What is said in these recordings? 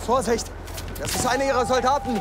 Vorsicht! Das ist einer ihrer Soldaten!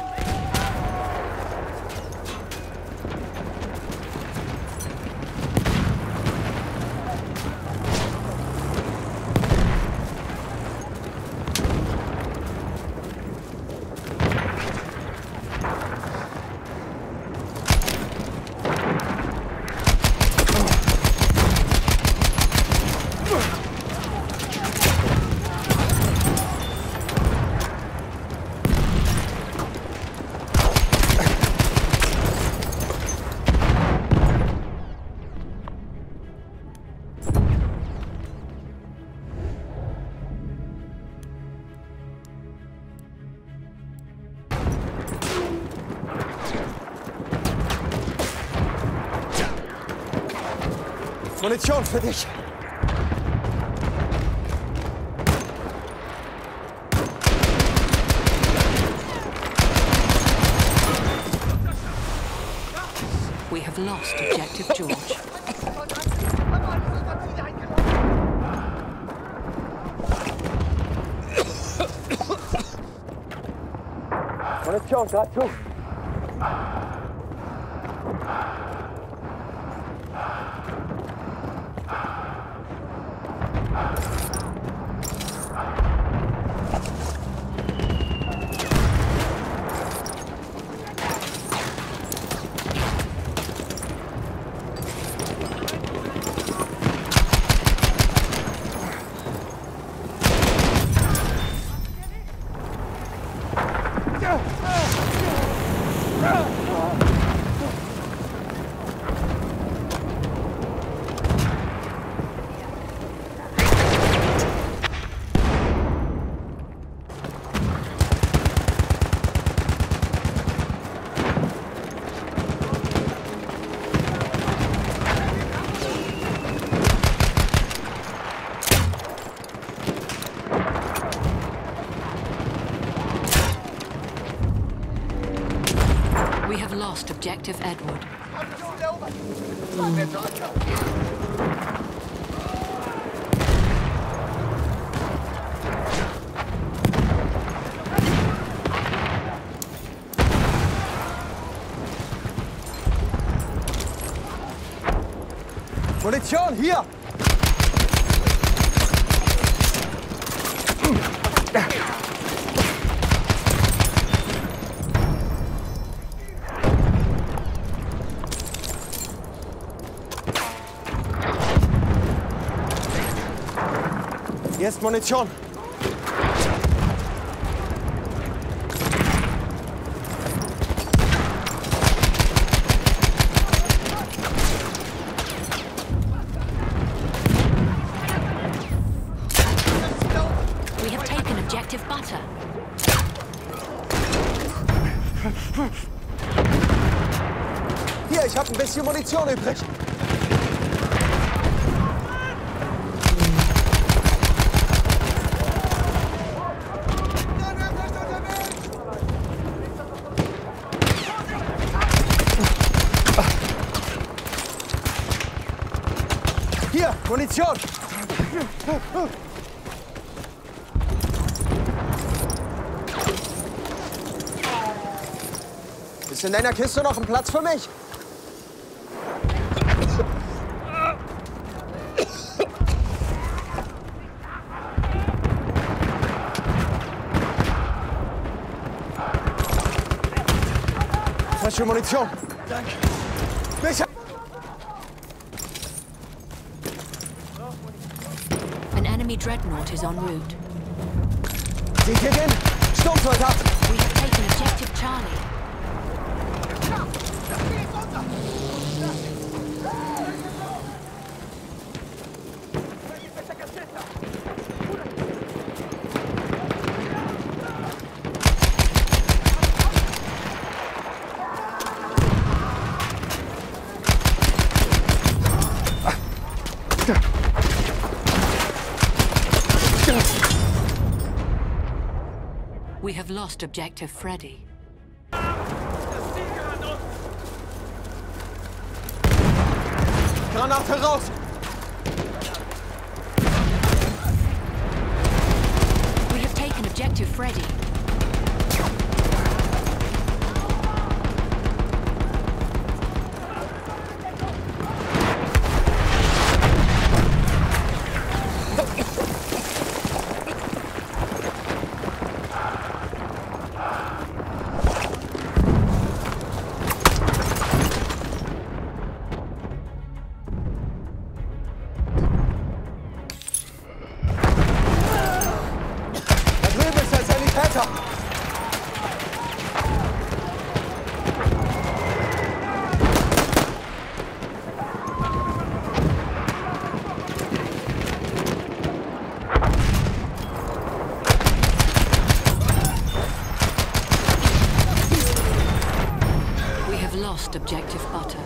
Munition für dich! We have lost objective George. Munition, gerade zu! Objective Edward. Munition hier! Hier ist Munition. We have taken objective butter. Hier, ich habe ein bisschen Munition übrig. Munition! Ist in deiner Kiste noch ein Platz für mich? Frische Munition! Danke! Sicher! Dreadnought is en route. Seht ihr den? Sturmsoldat! We have taken objective Charlie. We have lost objective Freddy. Granate raus! to Freddy. Lost objective butter.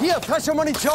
Hier, Flasche Munition!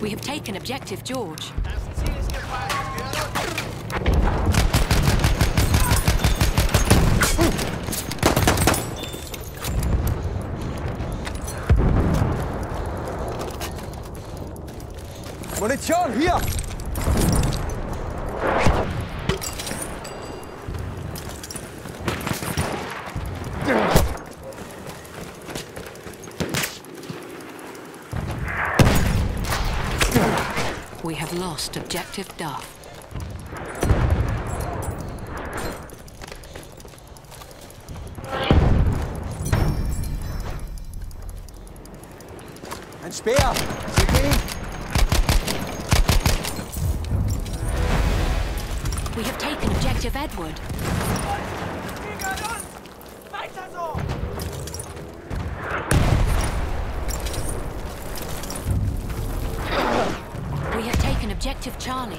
We have taken objective George. Munition hier! We have lost objective Duff. Ein Speer! We have taken objective Edward. Weiter so! Objective Charlie.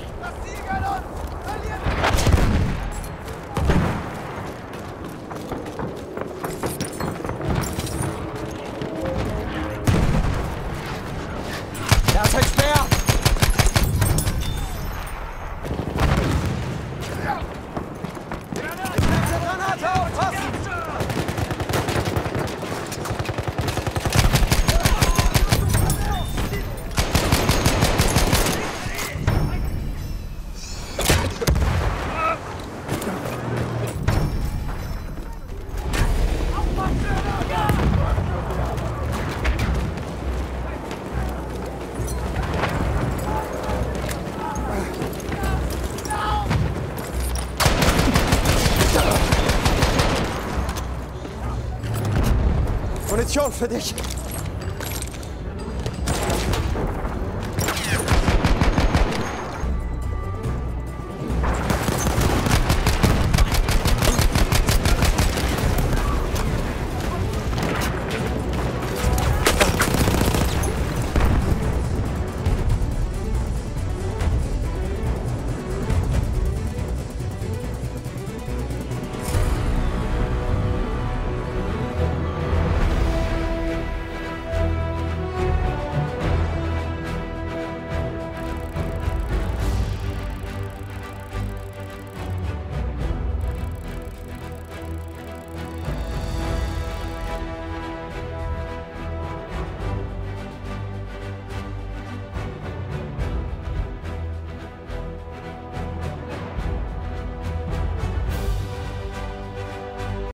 Munition für dich!